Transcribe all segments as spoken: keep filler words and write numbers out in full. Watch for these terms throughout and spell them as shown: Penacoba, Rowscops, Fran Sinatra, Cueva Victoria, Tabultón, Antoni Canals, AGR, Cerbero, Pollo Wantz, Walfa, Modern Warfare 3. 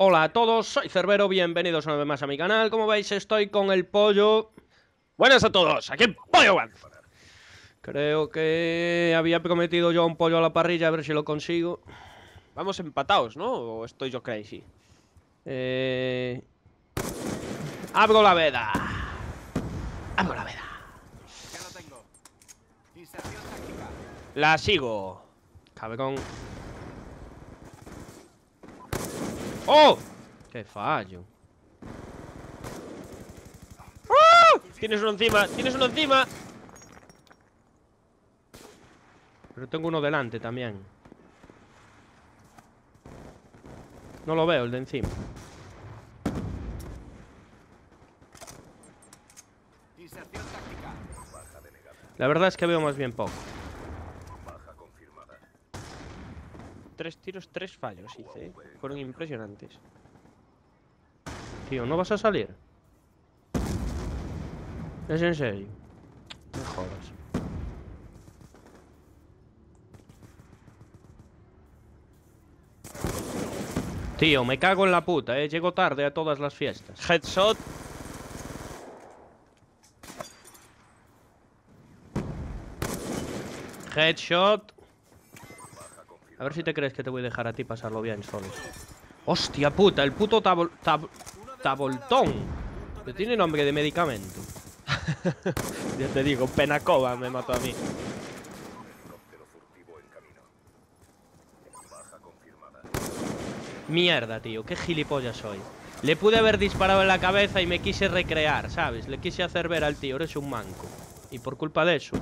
Hola a todos, soy Cerbero, bienvenidos una vez más a mi canal. Como veis, estoy con el pollo. Buenas a todos, aquí en Pollo Wantz. Creo que había prometido yo un pollo a la parrilla, a ver si lo consigo. Vamos empatados, ¿no? ¿O estoy yo crazy? Eh... Abro la veda. Abro la veda. Ya lo tengo. Inserción táctica. La sigo. Cabrón. ¡Oh! ¡Qué fallo! ¡Ah! Tienes uno encima, tienes uno encima. Pero tengo uno delante también. No lo veo, el de encima. La verdad es que veo más bien poco. Tres tiros, tres fallos hice, ¿eh? Fueron impresionantes. Tío, ¿no vas a salir? Es en serio. No jodas. Tío, me cago en la puta, eh. Llego tarde a todas las fiestas. Headshot. Headshot. A ver si te crees que te voy a dejar a ti pasarlo bien solos. ¡Hostia puta! El puto tabol, tab, Tabultón. Que tiene nombre de medicamento. Ya te digo, Penacoba me mató a mí. Mierda, tío. Qué gilipollas soy. Le pude haber disparado en la cabeza y me quise recrear, ¿sabes? Le quise hacer ver al tío. Eres un manco. Y por culpa de eso...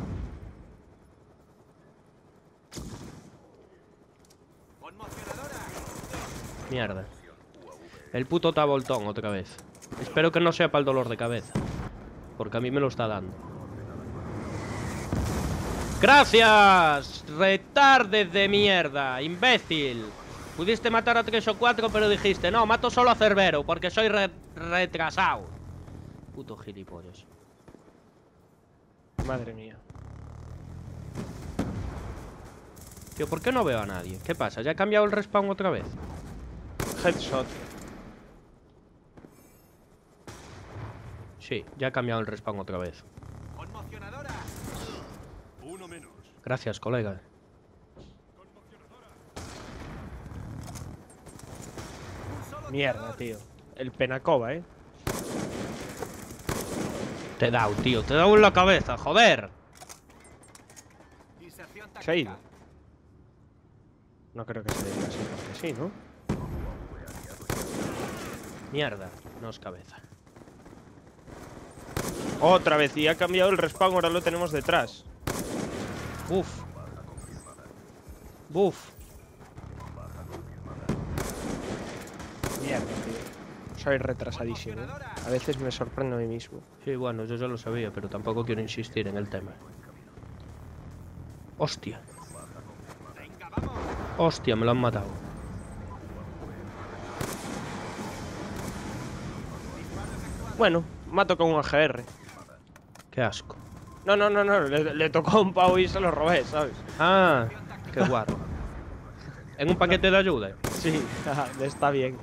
Mierda. El puto Tabultón otra vez. Espero que no sea para el dolor de cabeza, porque a mí me lo está dando. ¡Gracias! ¡Retardes de mierda! ¡Imbécil! Pudiste matar a tres o cuatro, pero dijiste: no, mato solo a Cerbero, porque soy re retrasado. Puto gilipollas. Madre mía. Tío, ¿por qué no veo a nadie? ¿Qué pasa? ¿Ya ha cambiado el respawn otra vez? Headshot. Sí, ya ha cambiado el respawn otra vez. Conmocionadora. Uno menos. Gracias, colega. Mierda, tío. El Penacoba, eh. Te he dado, tío. Te he dado en la cabeza, joder. Shade. No creo que se diga así, porque sí, ¿no? Mierda, no es cabeza. Otra vez, y ha cambiado el respawn, ahora lo tenemos detrás. Buf. Buf. Mierda, tío. Soy retrasadísimo. A veces me sorprendo a mí mismo. Sí, bueno, yo ya lo sabía, pero tampoco quiero insistir en el tema. Hostia. Hostia, me lo han matado. Bueno, mato con un A G R. Qué asco. No, no, no, no. Le, le tocó a un pavo y se lo robé, ¿sabes? Ah, qué guarro. ¿En un paquete de ayuda? Sí, está bien.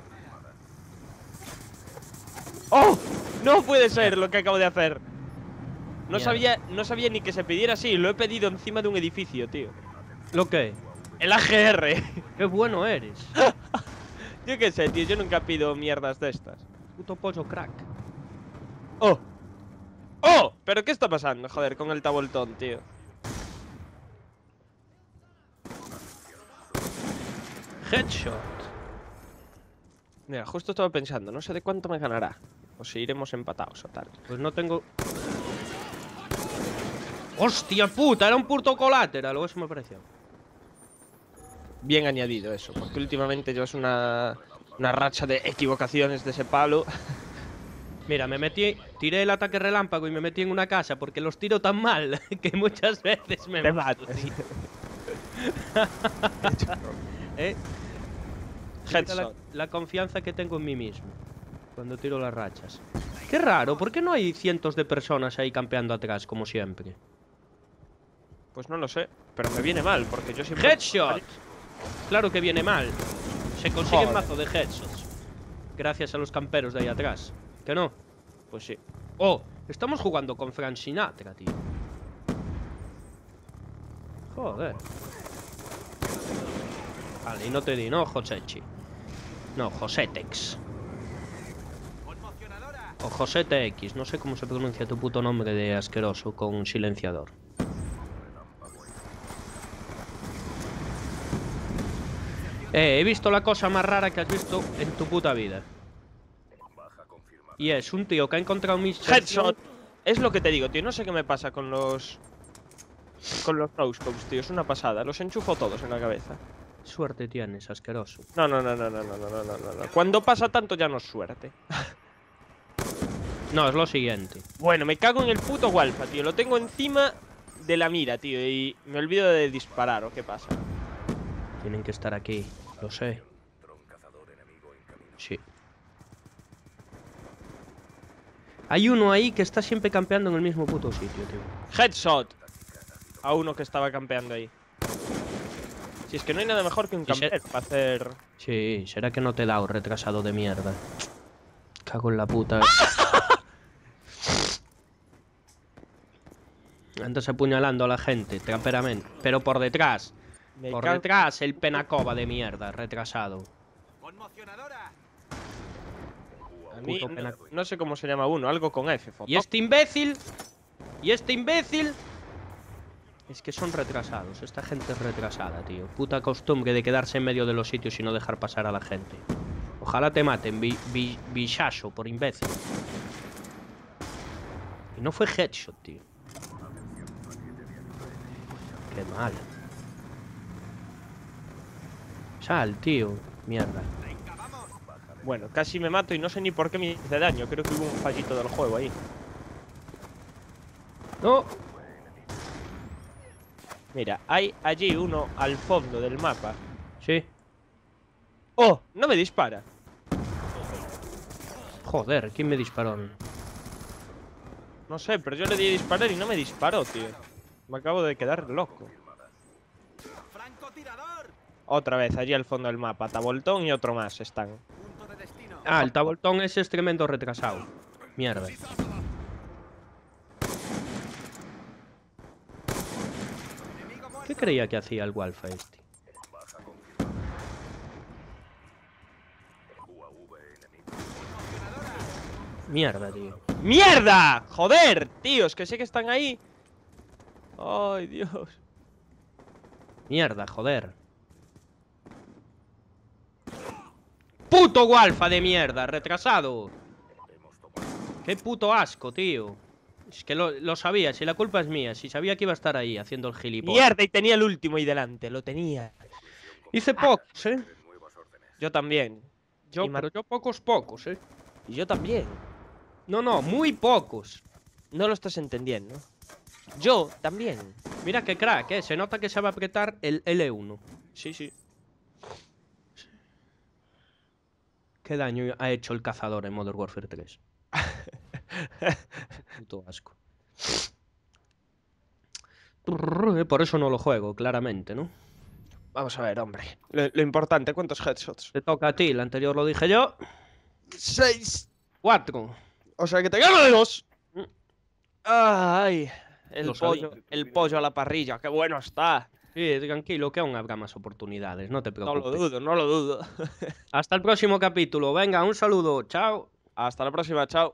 ¡Oh! No puede ser lo que acabo de hacer. No sabía, no sabía ni que se pidiera así. Lo he pedido encima de un edificio, tío. ¿Lo qué? El A G R. Qué bueno eres. Yo qué sé, tío. Yo nunca pido mierdas de estas. Puto pollo crack. ¡Oh! ¡Oh! ¿Pero qué está pasando? Joder, con el Tabultón, tío. Headshot. Mira, justo estaba pensando, no sé de cuánto me ganará. O si iremos empatados o tal. Pues no tengo... ¡Hostia puta! Era un puto colateral, o eso me pareció. Bien añadido eso, porque últimamente llevas una... una racha de equivocaciones de ese palo... Mira, me metí, tiré el ataque relámpago y me metí en una casa porque los tiro tan mal que muchas veces me mato. ¿Eh? La, la confianza que tengo en mí mismo cuando tiro las rachas. Qué raro, ¿por qué no hay cientos de personas ahí campeando atrás como siempre? Pues no lo sé, pero me viene mal porque yo siempre... ¡Headshot! Claro que viene mal. Se consigue un mazo de headshots. gracias a los camperos de ahí atrás. ¿Que no? Pues sí. ¡Oh! Estamos jugando con Fran Sinatra, tío. Joder. Vale, y no te di, ¿no, Josechi? No, Josetex. O Josetex, no sé cómo se pronuncia tu puto nombre de asqueroso con un silenciador. Eh, he visto la cosa más rara que has visto en tu puta vida. Y es un tío que ha encontrado mis... ¡Headshot! Es lo que te digo, tío. No sé qué me pasa con los... Con los Rowscops, tío. Es una pasada. Los enchufo todos en la cabeza. Suerte tienes, asqueroso. No, no, no, no, no, no, no, no, no. Cuando pasa tanto ya no es suerte. No, es lo siguiente. Bueno, me cago en el puto Walfa, tío. Lo tengo encima de la mira, tío. Y me olvido de disparar, ¿o qué pasa? Tienen que estar aquí. Lo sé. Sí. Hay uno ahí que está siempre campeando en el mismo puto sitio, tío. Headshot. A uno que estaba campeando ahí. Si es que no hay nada mejor que un camper para hacer... Sí, será que no te he dado, retrasado de mierda. Cago en la puta. Andas apuñalando a la gente, tramperamente. Pero por detrás. Me por detrás, el Penacoba de mierda, retrasado. A mí, no, no sé cómo se llama uno, algo con F. Fotop. Y este imbécil. Y este imbécil. Es que son retrasados, esta gente es retrasada, tío. Puta costumbre de quedarse en medio de los sitios y no dejar pasar a la gente. Ojalá te maten, bichacho, por imbécil. Y no fue headshot, tío. Qué mal. Sal, tío. Mierda. Bueno, casi me mato y no sé ni por qué me hice daño. Creo que hubo un fallito del juego ahí. ¡No! Mira, hay allí uno al fondo del mapa. Sí. ¡Oh! ¡No me dispara! Joder, ¿quién me disparó? No sé, pero yo le di a disparar y no me disparó, tío. Me acabo de quedar loco. Otra vez, allí al fondo del mapa. Tabultón y otro más están. Ah, el Tabultón ese es tremendo retrasado. Mierda. ¿Qué creía que hacía el Walfa este? Mierda, tío. ¡Mierda! ¡Joder! Tíos, que sé que están ahí. ¡Ay, Dios! Mierda, joder. ¡Puto Walfa de mierda! ¡Retrasado! ¡Qué puto asco, tío! Es que lo, lo sabía, si la culpa es mía. Si sabía que iba a estar ahí, haciendo el gilipollas. ¡Mierda! Y tenía el último ahí delante, lo tenía. Hice pocos, ¿eh? Yo también. Yo, pero yo pocos, pocos, ¿eh? Y yo también. No, no, muy pocos. No lo estás entendiendo. Yo también. Mira qué crack, eh. Se nota que se va a apretar el L uno. Sí, sí. ¿Qué daño ha hecho el cazador en Modern Warfare tres? Puto asco. Por eso no lo juego, claramente, ¿no? Vamos a ver, hombre. Lo, lo importante, ¿cuántos headshots? Te toca a ti, el anterior lo dije yo. Seis. Cuatro. O sea que te gano de dos. Ay. El pollo, el pollo a la parrilla, qué bueno está. Sí, tranquilo, que aún habrá más oportunidades, no te preocupes. No lo dudo, no lo dudo. Hasta el próximo capítulo, venga, un saludo, chao. Hasta la próxima, chao.